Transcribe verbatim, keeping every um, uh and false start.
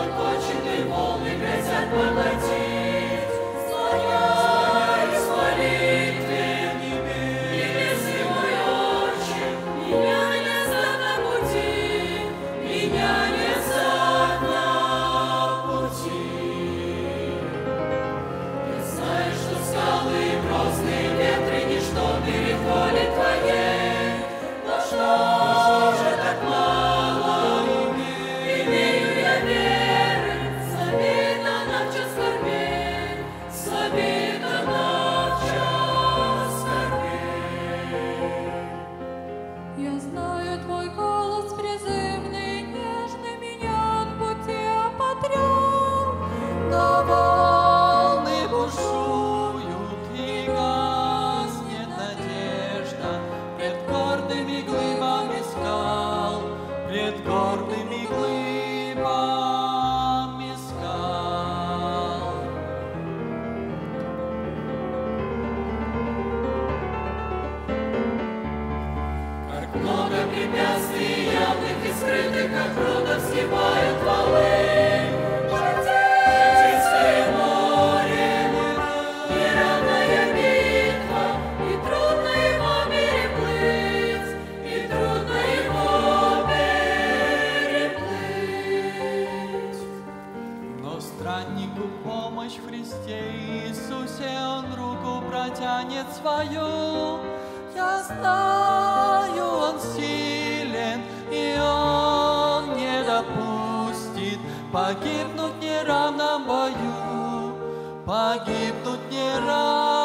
Склокоченные волны грозят поглотить. Склоняюсь молитве небесный мой Отче, меня не заблуди, меня не заблуди. Я знаю, что скалы и грозные ветры ничто переходит твоей, но что? Погибнуть не рано бою, погибнуть не рано.